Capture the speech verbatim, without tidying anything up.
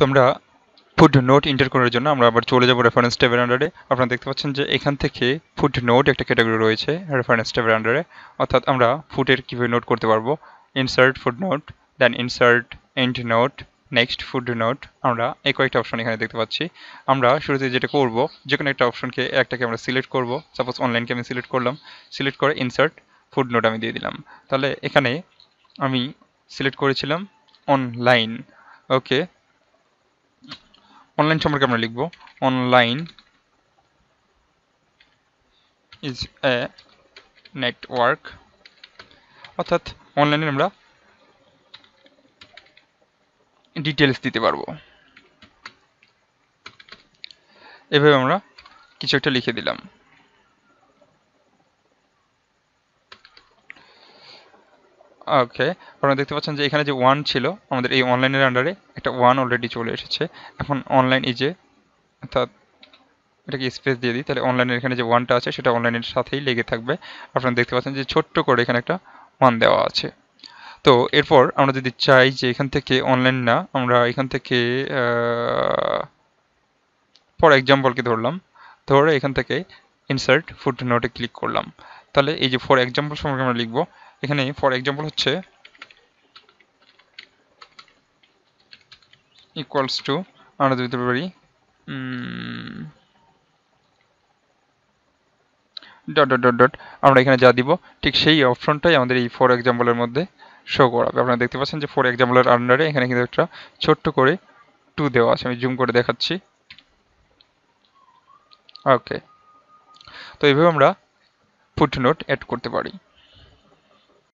তোমরা footnote enter করার জন্য আমরা আবার চলে যাব রেফারেন্স ট্যাবের আন্ডারে। আপনারা দেখতে পাচ্ছেন যে এখান থেকে ফুটনোট একটা ক্যাটাগরি রয়েছে রেফারেন্স ট্যাবের আন্ডারে, অর্থাৎ আমরা ফুটের কিভাবে নোট করতে পারবো। Insert footnote, then insert endnote, next footnote, আমরা এই কয়েকটা অপশন এখানে দেখতে পাচ্ছি। আমরা শুরুতে যেটা করব, যে কোনো একটা অপশনকে একটাকে আমরা সিলেক্ট করব। সাপোজ অনলাইনকে আমি সিলেক্ট করলাম, সিলেক্ট করে ইনসার্ট ফুটনোট আমি দিয়ে দিলাম। তাহলে এখানে আমি সিলেক্ট করেছিলাম অনলাইন। ওকে, অনলাইন সম্পর্কে আমরা লিখব অনলাইন ইজ এ নেটওয়ার্ক, অর্থাৎ অনলাইনে আমরা ডিটেলস দিতে পারবো। এভাবে আমরা কিছু একটা লিখে দিলাম। ওকে, আপনারা দেখতে পাচ্ছেন যে এখানে যে ওয়ান ছিল আমাদের এই অনলাইনের আন্ডারে একটা ওয়ান অলরেডি চলে এসেছে। এখন অনলাইন ইজে, অর্থাৎ এটাকে স্পেস দিয়ে দিই, তাহলে অনলাইনের এখানে যে ওয়ানটা আছে সেটা অনলাইনের সাথেই লেগে থাকবে। আপনারা দেখতে পাচ্ছেন যে ছোট্ট করে এখানে একটা ওয়ান দেওয়া আছে। তো এরপর আমরা যদি চাই যে এখান থেকে অনলাইন না, আমরা এখান থেকে ফর এক্সাম্পলকে ধরলাম, ধরে এখান থেকে ইনসার্ট ফুটনোটে ক্লিক করলাম। তাহলে এই যে ফর এক্সাম্পল সম্পর্কে আমরা লিখবো। এখানে ফর এক্সাম্পল হচ্ছে ইকুয়ালস টু, আমরা দিতে পারি ডট ডট ডট ডট, আমরা এখানে যা দিব ঠিক সেই অপশনটাই আমাদের এই ফর এক্সাম্পলের মধ্যে শো করাবে। আপনারা দেখতে পাচ্ছেন যে ফর এক্সাম্পলের আন্ডারে এখানে কিন্তু একটা ছোট্ট করে টু দেওয়া আছে। আমি জুম করে দেখাচ্ছি। ওকে, তো এইভাবে আমরা ফুটনোট অ্যাড করতে পারি।